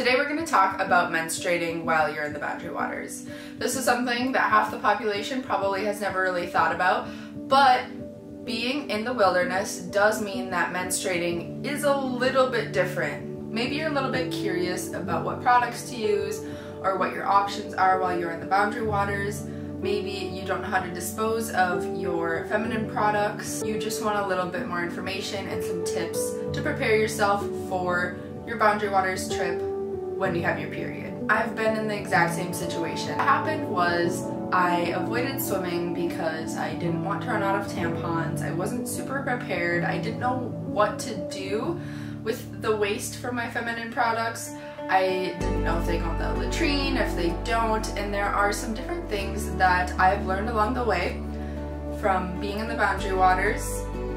Today we're going to talk about menstruating while you're in the Boundary Waters. This is something that half the population probably has never really thought about, but being in the wilderness does mean that menstruating is a little bit different. Maybe you're a little bit curious about what products to use or what your options are while you're in the Boundary Waters. Maybe you don't know how to dispose of your feminine products. You just want a little bit more information and some tips to prepare yourself for your Boundary Waters trip when you have your period. I've been in the exact same situation. What happened was I avoided swimming because I didn't want to run out of tampons. I wasn't super prepared. I didn't know what to do with the waste from my feminine products. I didn't know if they go in the latrine, if they don't, and there are some different things that I've learned along the way from being in the Boundary Waters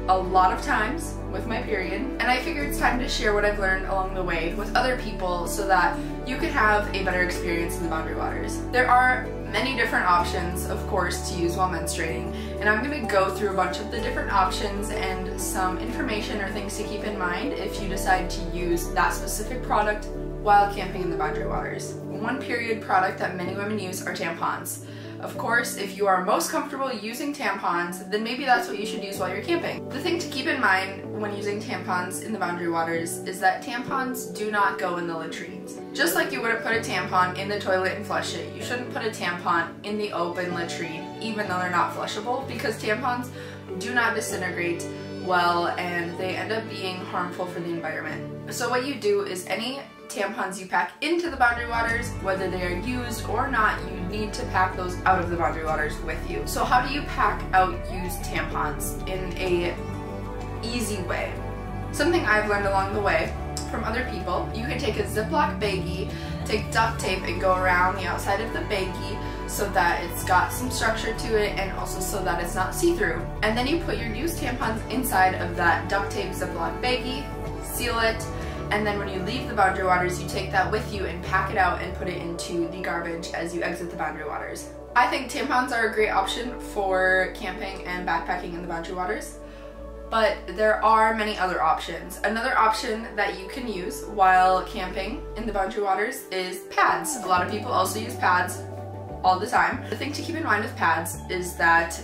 a lot of times with my period, and I figured it's time to share what I've learned along the way with other people so that you could have a better experience in the Boundary Waters. There are many different options, of course, to use while menstruating, and I'm going to go through a bunch of the different options and some information or things to keep in mind if you decide to use that specific product while camping in the Boundary Waters. One period product that many women use are tampons. Of course, if you are most comfortable using tampons, then maybe that's what you should use while you're camping. The thing to keep in mind when using tampons in the Boundary Waters is that tampons do not go in the latrines. Just like you wouldn't put a tampon in the toilet and flush it, you shouldn't put a tampon in the open latrine, even though they're not flushable, because tampons do not disintegrate well and they end up being harmful for the environment. So what you do is any tampons you pack into the Boundary Waters, whether they are used or not, you need to pack those out of the Boundary Waters with you. So how do you pack out used tampons in a easy way? Something I've learned along the way from other people, you can take a Ziploc baggie, take duct tape and go around the outside of the baggie so that it's got some structure to it and also so that it's not see-through. And then you put your used tampons inside of that duct tape Ziploc baggie, seal it, and then when you leave the Boundary Waters, you take that with you and pack it out and put it into the garbage as you exit the Boundary Waters. I think tampons are a great option for camping and backpacking in the Boundary Waters, but there are many other options. Another option that you can use while camping in the Boundary Waters is pads. A lot of people also use pads all the time. The thing to keep in mind with pads is that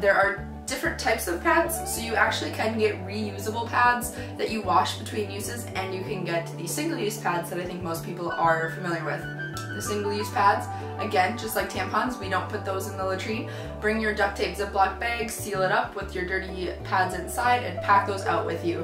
there are different types of pads, so you actually can get reusable pads that you wash between uses, and you can get the single-use pads that I think most people are familiar with. The single-use pads, again, just like tampons, we don't put those in the latrine. Bring your duct tape Ziploc bag, seal it up with your dirty pads inside, and pack those out with you.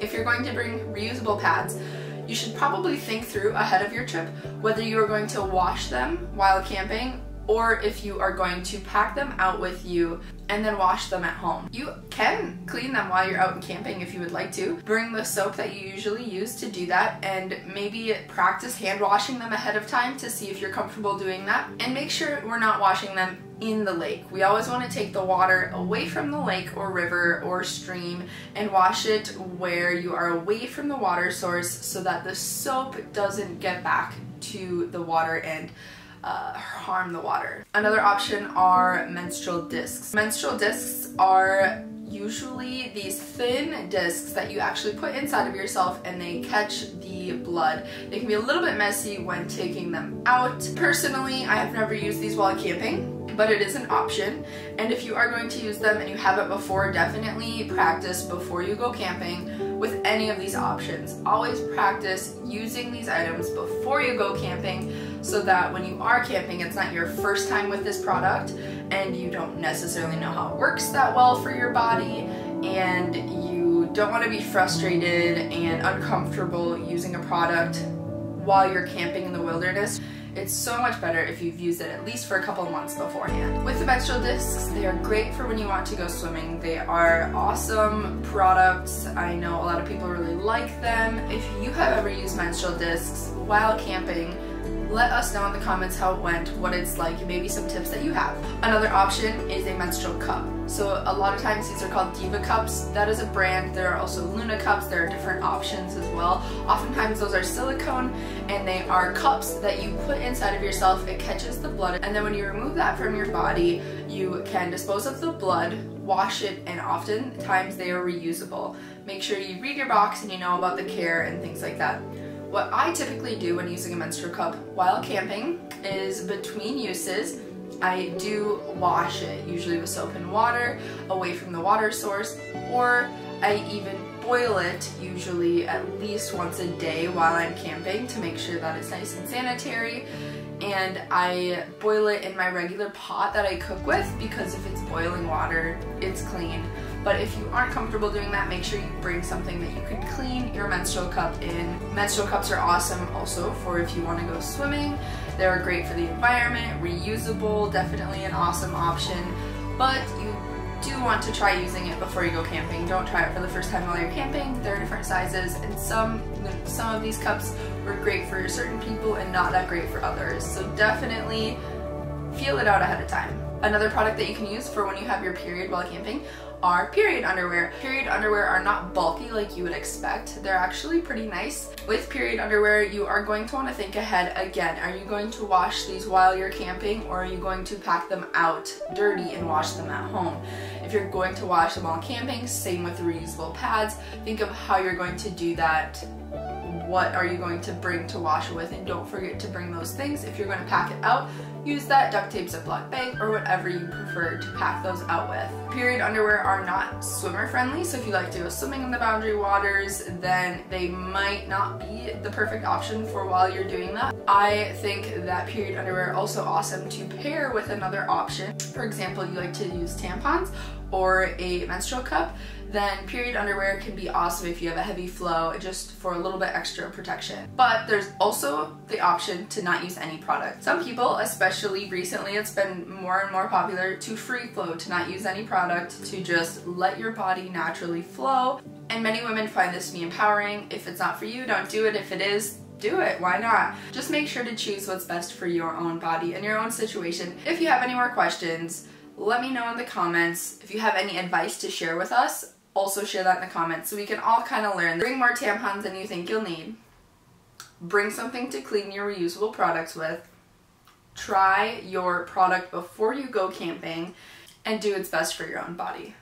If you're going to bring reusable pads, you should probably think through ahead of your trip whether you are going to wash them while camping or if you are going to pack them out with you and then wash them at home. You can clean them while you're out and camping if you would like to. Bring the soap that you usually use to do that, and maybe practice hand washing them ahead of time to see if you're comfortable doing that. And make sure we're not washing them in the lake. We always want to take the water away from the lake or river or stream and wash it where you are away from the water source so that the soap doesn't get back to the water and harm the water. Another option are menstrual discs. Menstrual discs are usually these thin discs that you actually put inside of yourself and they catch the blood. They can be a little bit messy when taking them out. Personally, I have never used these while camping, but it is an option, and if you are going to use them and you haven't before, definitely practice before you go camping with any of these options. Always practice using these items before you go camping so that when you are camping, it's not your first time with this product and you don't necessarily know how it works that well for your body, and you don't want to be frustrated and uncomfortable using a product while you're camping in the wilderness. It's so much better if you've used it at least for a couple of months beforehand. With the menstrual discs, they are great for when you want to go swimming. They are awesome products. I know a lot of people really like them. If you have ever used menstrual discs while camping, let us know in the comments how it went, what it's like, and maybe some tips that you have. Another option is a menstrual cup. So a lot of times these are called Diva Cups. That is a brand. There are also Luna Cups. There are different options as well. Oftentimes those are silicone, and they are cups that you put inside of yourself. It catches the blood, and then when you remove that from your body, you can dispose of the blood, wash it, and oftentimes they are reusable. Make sure you read your box and you know about the care and things like that. What I typically do when using a menstrual cup while camping is between uses, I do wash it, usually with soap and water, away from the water source, or I even boil it, usually at least once a day while I'm camping, to make sure that it's nice and sanitary. And I boil it in my regular pot that I cook with, because if it's boiling water, it's clean. But if you aren't comfortable doing that, make sure you bring something that you can clean your menstrual cup in. Menstrual cups are awesome also for if you want to go swimming. They're great for the environment, reusable, definitely an awesome option. But you do want to try using it before you go camping. Don't try it for the first time while you're camping. There are different sizes, and some of these cups were great for certain people and not that great for others. So definitely feel it out ahead of time. Another product that you can use for when you have your period while camping are period underwear. Period underwear are not bulky like you would expect. They're actually pretty nice. With period underwear, you are going to want to think ahead again. Are you going to wash these while you're camping, or are you going to pack them out dirty and wash them at home? If you're going to wash them while camping, same with reusable pads. Think of how you're going to do that. What are you going to bring to wash with? And don't forget to bring those things. If you're going to pack it out, use that duct tape, Ziploc bag, or whatever you prefer to pack those out with. Period underwear are not swimmer friendly, so if you like to go swimming in the Boundary Waters, then they might not be the perfect option for while you're doing that. I think that period underwear are also awesome to pair with another option. For example, you like to use tampons or a menstrual cup, then period underwear can be awesome if you have a heavy flow, just for a little bit extra protection. But there's also the option to not use any product. Some people, especially recently, it's been more and more popular to free flow, to not use any product, to just let your body naturally flow. And many women find this to be empowering. If it's not for you, don't do it. If it is, do it, why not? Just make sure to choose what's best for your own body and your own situation. If you have any more questions, let me know in the comments. If you have any advice to share with us, also share that in the comments so we can all kind of learn. Bring more tampons than you think you'll need. Bring something to clean your reusable products with. Try your product before you go camping, and do what's best for your own body.